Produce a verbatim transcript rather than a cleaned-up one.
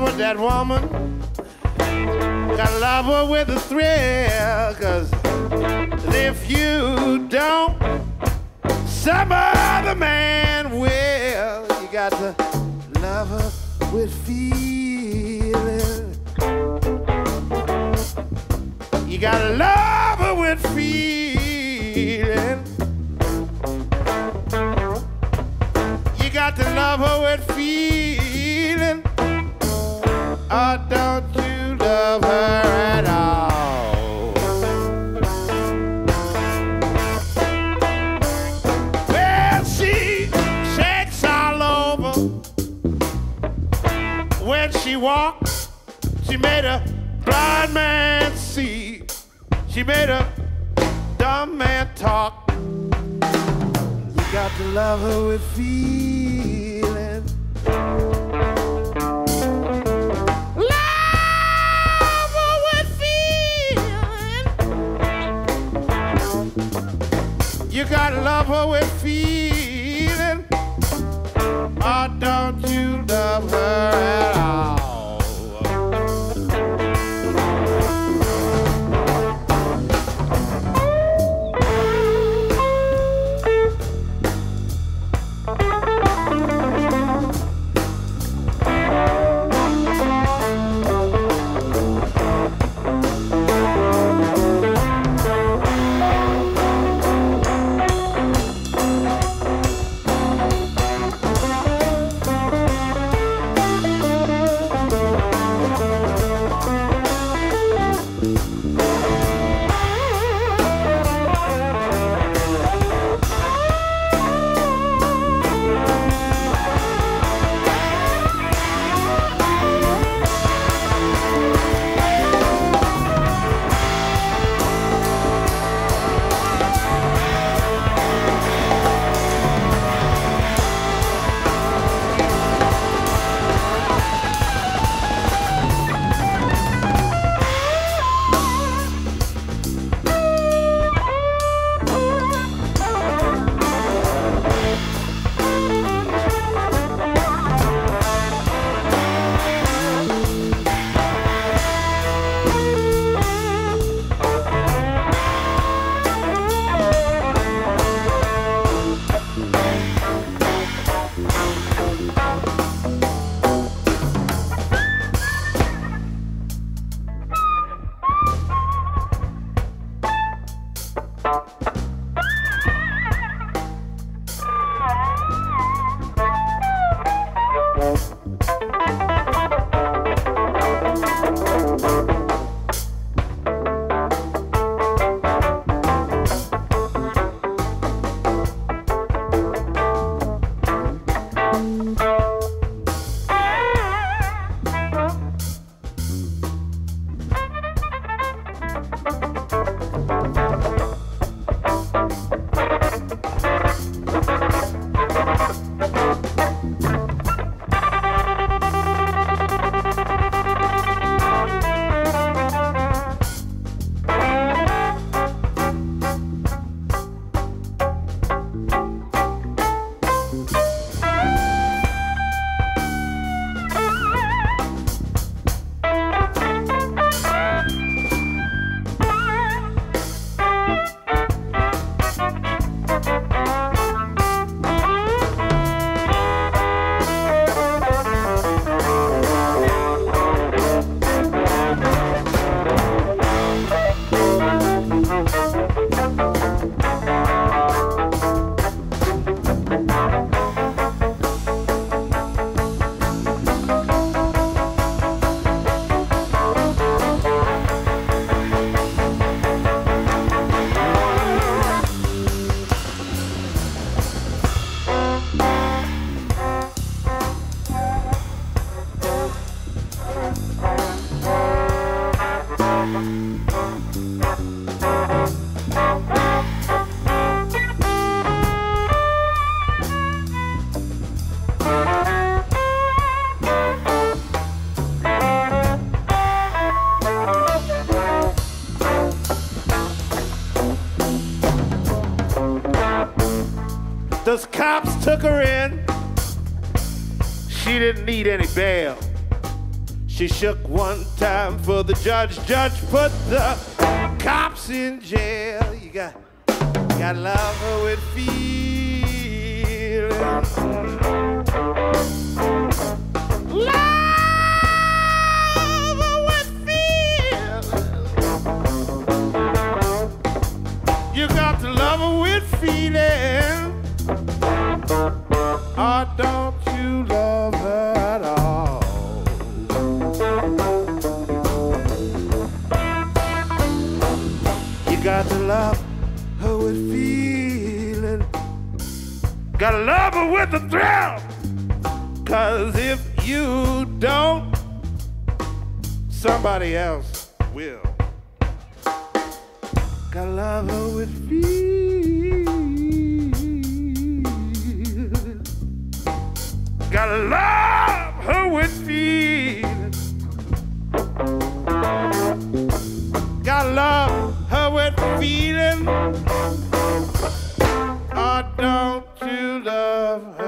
love that woman, gotta love her with a thrill, 'cause if you don't, some other man will. You got to love her with feeling. You got to love her with feeling. You got to love her with feeling. Or don't you love her at all? When she walked, she made a blind man see. She made a dumb man talk. You got to love her with feeling. Love her with feeling. You got to love her with feeling. Or don't you love her at all? Those cops took her in. She didn't need any bail. She shook one time for the judge. Judge put the cops in jail. You got, you gotta love her with feelings. Love! You got to love her with feeling. Oh, don't you love her at all? You got to love her with feeling. Gotta love her with a thrill. Cause if you don't, somebody else will. I love her with feelings. Gotta love her with feelings. Gotta love her with feelings. Oh, don't you love her?